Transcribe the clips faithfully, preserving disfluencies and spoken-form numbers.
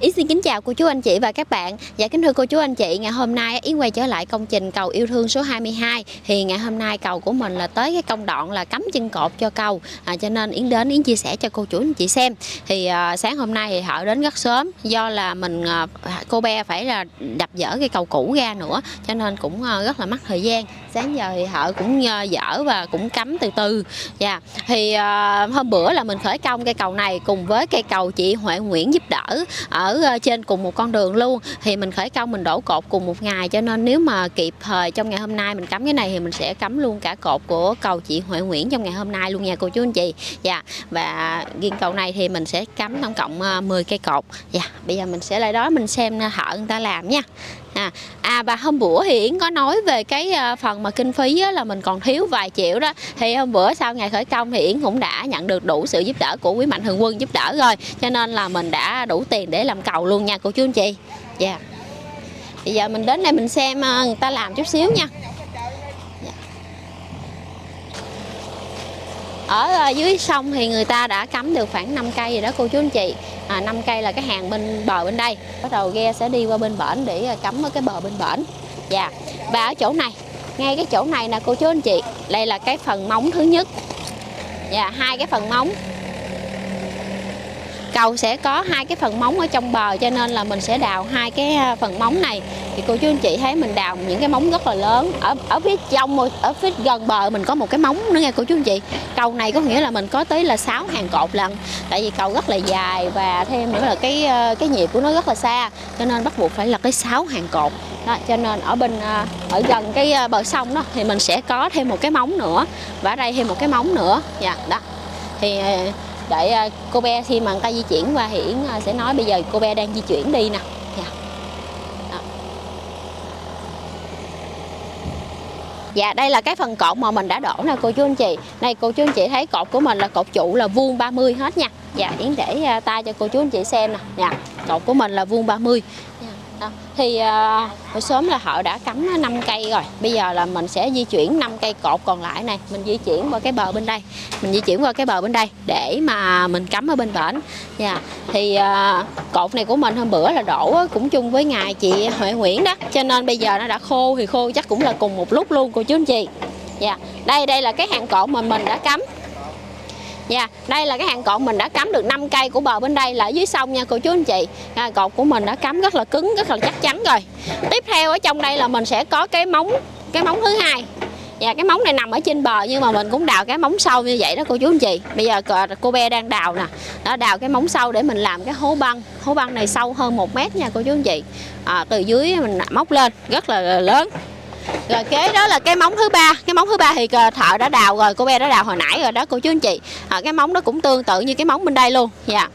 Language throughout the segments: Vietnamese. Yến xin kính chào cô chú anh chị và các bạn. Dạ kính thưa cô chú anh chị, ngày hôm nay Yến quay trở lại công trình cầu yêu thương số hai mươi hai. Thì ngày hôm nay cầu của mình là tới cái công đoạn là cắm chân cột cho cầu, à, cho nên Yến đến Yến chia sẻ cho cô chú anh chị xem. Thì à, sáng hôm nay thì họ đến rất sớm, do là mình à, cô Be phải là đập dỡ cái cầu cũ ra nữa, cho nên cũng à, rất là mất thời gian. Sáng giờ thì họ cũng à, dỡ và cũng cắm từ từ. Dạ thì à, hôm bữa là mình khởi công cây cầu này cùng với cây cầu chị Huệ Nguyễn giúp đỡ, ở trên cùng một con đường luôn. Thì mình khởi công mình đổ cột cùng một ngày, cho nên nếu mà kịp thời trong ngày hôm nay mình cắm cái này thì mình sẽ cắm luôn cả cột của cầu chị Huệ Nguyễn trong ngày hôm nay luôn nha cô chú anh chị. Dạ và riêng cầu này thì mình sẽ cắm tổng cộng mười cây cột. Dạ bây giờ mình sẽ lại đó mình xem thợ người ta làm nha. À, à và hôm bữa thì Yến có nói về cái phần mà kinh phí á, là mình còn thiếu vài triệu đó. Thì hôm bữa sau ngày khởi công thì Yến cũng đã nhận được đủ sự giúp đỡ của quý Mạnh Thường Quân giúp đỡ rồi, cho nên là mình đã đủ tiền để làm cầu luôn nha cô chú anh chị. Dạ yeah. Bây giờ mình đến đây mình xem người ta làm chút xíu nha. Ở dưới sông thì người ta đã cắm được khoảng năm cây rồi đó cô chú anh chị. À, năm cây là cái hàng bên bờ bên đây. Bắt đầu ghe sẽ đi qua bên bển để cắm ở cái bờ bên bển. Dạ. Và ở chỗ này, ngay cái chỗ này nè cô chú anh chị, đây là cái phần móng thứ nhất. Dạ, hai cái phần móng. Cầu sẽ có hai cái phần móng ở trong bờ, cho nên là mình sẽ đào hai cái phần móng này. Thì cô chú anh chị thấy mình đào những cái móng rất là lớn. Ở ở phía trong, ở phía gần bờ mình có một cái móng nữa nghe cô chú anh chị. Cầu này có nghĩa là mình có tới là sáu hàng cột lận. Tại vì cầu rất là dài và thêm nữa là cái cái nhịp của nó rất là xa, cho nên bắt buộc phải là cái sáu hàng cột. Đó, cho nên ở bên ở gần cái bờ sông đó thì mình sẽ có thêm một cái móng nữa và ở đây thêm một cái móng nữa. Dạ đó. Thì để cô Be khi mà người ta di chuyển qua thì Yến sẽ nói bây giờ cô Be đang di chuyển đi nè. Dạ đây là cái phần cột mà mình đã đổ nè cô chú anh chị. Này cô chú anh chị thấy cột của mình là cột trụ là vuông ba mươi hết nha. Dạ Yến để tay cho cô chú anh chị xem nè. Dạ cột của mình là vuông ba mươi. Đó. Thì à, hồi sớm là họ đã cắm năm cây rồi. Bây giờ là mình sẽ di chuyển năm cây cột còn lại này. Mình di chuyển qua cái bờ bên đây. Mình di chuyển qua cái bờ bên đây để mà mình cắm ở bên bển. Dạ. Thì à, cột này của mình hôm bữa là đổ cũng chung với ngày chị Huệ Nguyễn đó. Cho nên bây giờ nó đã khô thì khô chắc cũng là cùng một lúc luôn cô chú anh chị. Dạ. Đây đây là cái hàng cột mà mình đã cắm. Dạ, yeah, đây là cái hàng cột mình đã cắm được năm cây của bờ bên đây là ở dưới sông nha cô chú anh chị. À, cột của mình đã cắm rất là cứng, rất là chắc chắn rồi. Tiếp theo ở trong đây là mình sẽ có cái móng, cái móng thứ hai. Dạ, yeah, cái móng này nằm ở trên bờ nhưng mà mình cũng đào cái móng sâu như vậy đó cô chú anh chị. Bây giờ cô Be đang đào nè, đó, đào cái móng sâu để mình làm cái hố băng. Hố băng này sâu hơn một mét nha cô chú anh chị. À, từ dưới mình móc lên rất là lớn. Rồi kế đó là cái móng thứ ba. Cái móng thứ ba thì thợ đã đào rồi, cô Be đã đào hồi nãy rồi đó cô chú anh chị. À, cái móng đó cũng tương tự như cái móng bên đây luôn. Dạ yeah.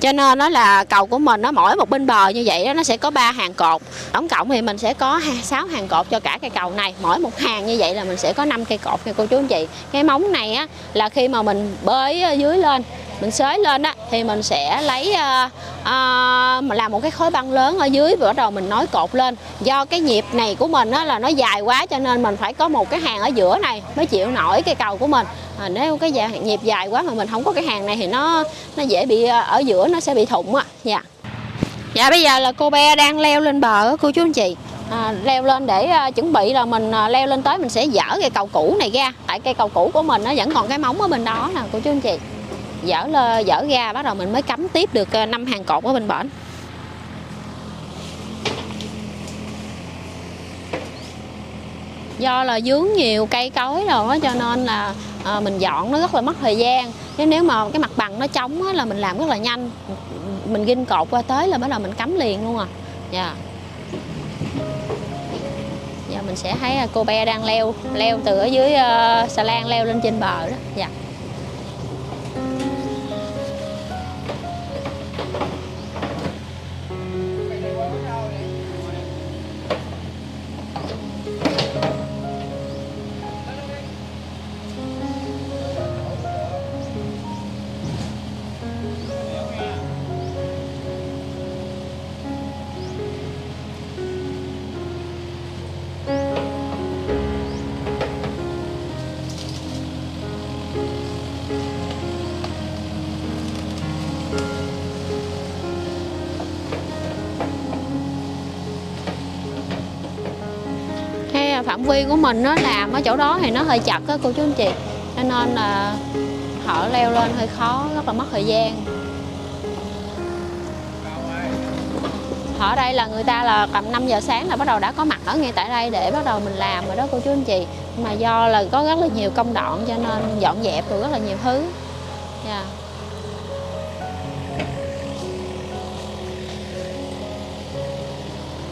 Cho nên nó là cầu của mình nó mỗi một bên bờ như vậy đó, nó sẽ có ba hàng cột. Tổng cộng thì mình sẽ có sáu hàng cột cho cả cây cầu này. Mỗi một hàng như vậy là mình sẽ có năm cây cột nha cô chú anh chị. Cái móng này á là khi mà mình bới dưới lên, mình xới lên đó thì mình sẽ lấy uh, uh, làm một cái khối băng lớn ở dưới và bắt đầu mình nối cột lên. Do cái nhịp này của mình đó là nó dài quá cho nên mình phải có một cái hàng ở giữa này mới chịu nổi cây cầu của mình. À, nếu cái dạng nhịp dài quá mà mình không có cái hàng này thì nó nó dễ bị ở giữa, nó sẽ bị thủng á. Dạ. Dạ bây giờ là cô Be đang leo lên bờ cô chú anh chị. À, leo lên để à, chuẩn bị là mình à, leo lên tới mình sẽ dỡ cây cầu cũ này ra. Tại cây cầu cũ của mình nó vẫn còn cái móng ở bên đó nè cô chú anh chị. Dỡ lơ, dỡ ra bắt đầu mình mới cắm tiếp được năm hàng cột ở bên bển. Do là vướng nhiều cây cối rồi á cho nên là à, mình dọn nó rất là mất thời gian. Nếu nếu mà cái mặt bằng nó trống á, là mình làm rất là nhanh. Mình ghim cột qua tới là bắt đầu mình cắm liền luôn à. Dạ. Yeah. Giờ yeah, mình sẽ thấy cô Be đang leo, leo từ ở dưới uh, xà lan leo lên trên bờ đó. Dạ. Yeah. Thank you. phạm vi của mình nó làm ở chỗ đó thì nó hơi chặt á cô chú anh chị, cho nên là họ leo lên hơi khó, rất là mất thời gian. Ở đây là người ta là tầm năm giờ sáng là bắt đầu đã có mặt ở ngay tại đây để bắt đầu mình làm rồi đó cô chú anh chị. Mà do là có rất là nhiều công đoạn cho nên dọn dẹp rồi rất là nhiều thứ. Yeah.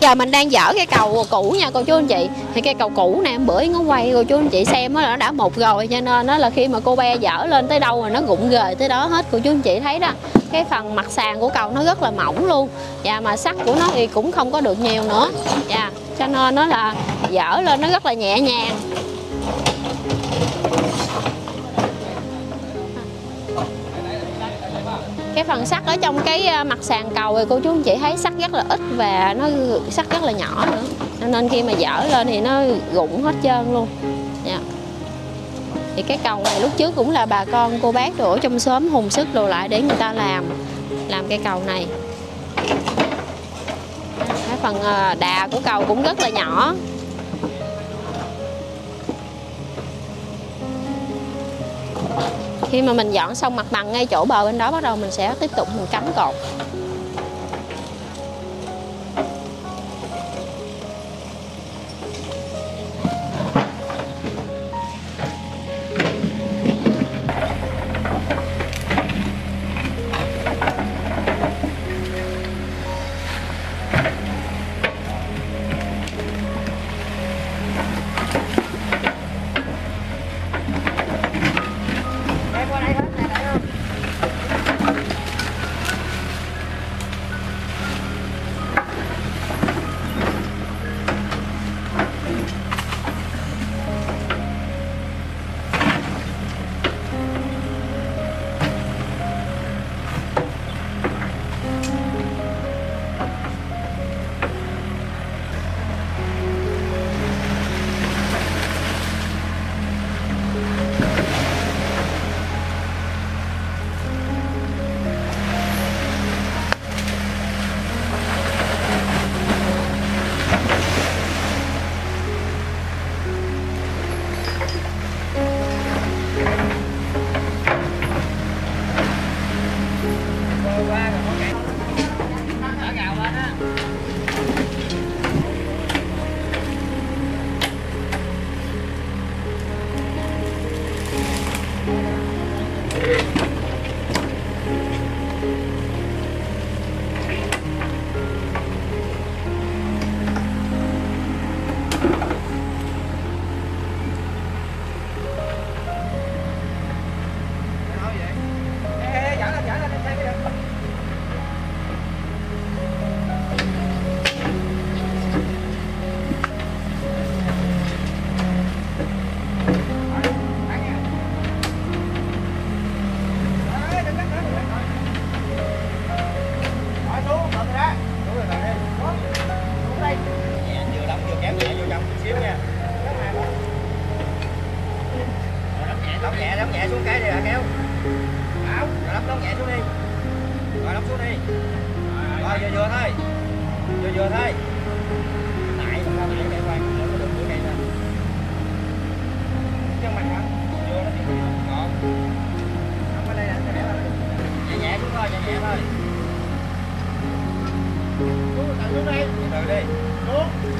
Giờ mình đang dở cái cầu cũ nha cô chú anh chị. Thì cái cầu cũ này bữa nó quay cô chú anh chị xem đó, nó đã mục rồi, cho nên đó là khi mà cô be dở lên tới đâu rồi nó rụng rời tới đó hết cô chú anh chị thấy đó. Cái phần mặt sàn của cầu nó rất là mỏng luôn và mà sắt của nó thì cũng không có được nhiều nữa và cho nên nó là dở lên nó rất là nhẹ nhàng. Cái phần sắt ở trong cái mặt sàn cầu thì cô chú anh chị thấy sắt rất là ít và nó sắt rất là nhỏ nữa, cho nên khi mà dở lên thì nó rụng hết trơn luôn. Thì cái cầu này lúc trước cũng là bà con cô bác ở trong xóm hùng sức đồ lại để người ta làm làm cây cầu này. Cái phần đà của cầu cũng rất là nhỏ. Khi mà mình dọn xong mặt bằng ngay chỗ bờ bên đó bắt đầu mình sẽ tiếp tục mình cắm cột. Hãy subscribe cho kênh Hiển để không bỏ lỡ những video hấp dẫn.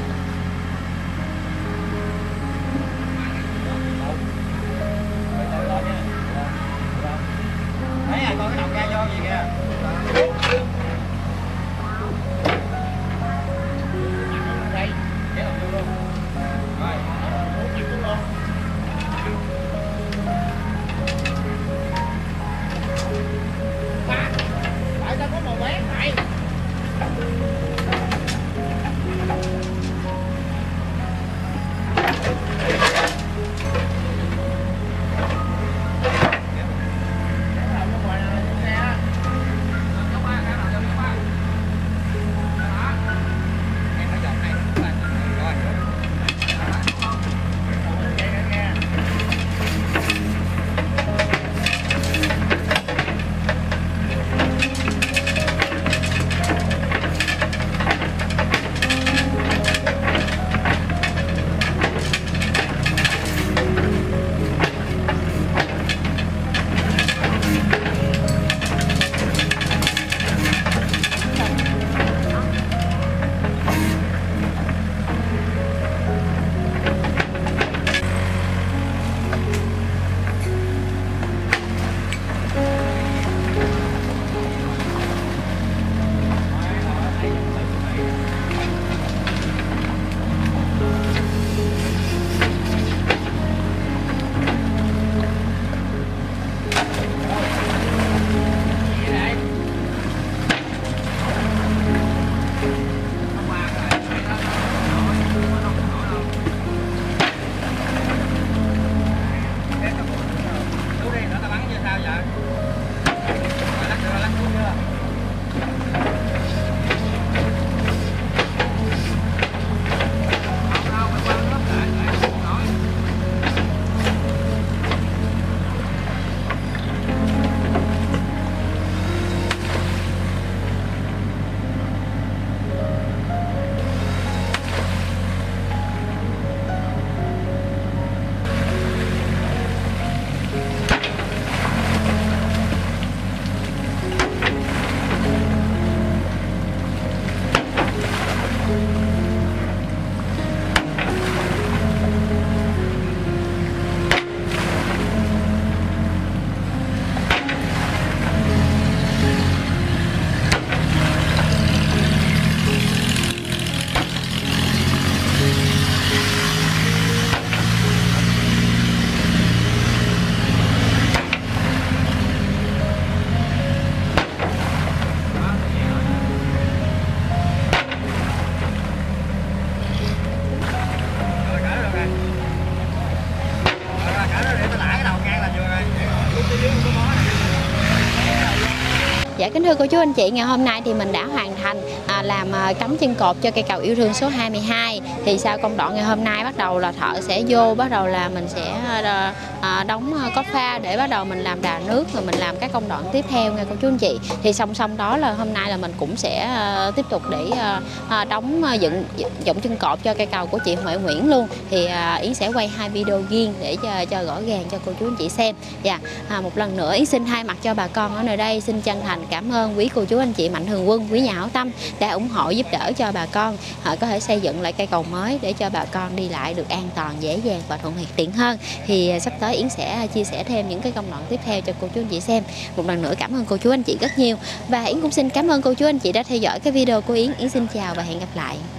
Dạ kính thưa cô chú anh chị, ngày hôm nay thì mình đã hoàn thành à, làm à, cắm chân cột cho cây cầu yêu thương số hai mươi hai. Thì sau công đoạn ngày hôm nay bắt đầu là thợ sẽ vô, bắt đầu là mình sẽ à, à, đóng cốt pha để bắt đầu mình làm đà nước, rồi mình làm các công đoạn tiếp theo nghe cô chú anh chị. Thì song song đó là hôm nay là mình cũng sẽ à, tiếp tục để à, à, đóng dựng dựng chân cột cho cây cầu của chị Huệ Nguyễn luôn. Thì à, Yến sẽ quay hai video riêng để cho, cho rõ ràng cho cô chú anh chị xem. Dạ à, một lần nữa Yến xin thay mặt cho bà con ở nơi đây xin chân thành cảm ơn quý cô chú anh chị Mạnh Thường Quân, quý nhà hảo tâm đã ủng hộ giúp đỡ cho bà con họ có thể xây dựng lại cây cầu mới để cho bà con đi lại được an toàn, dễ dàng và thuận tiện hơn. Thì sắp tới Yến sẽ chia sẻ thêm những cái công đoạn tiếp theo cho cô chú anh chị xem. Một lần nữa cảm ơn cô chú anh chị rất nhiều, và Yến cũng xin cảm ơn cô chú anh chị đã theo dõi cái video của Yến. Yến xin chào và hẹn gặp lại.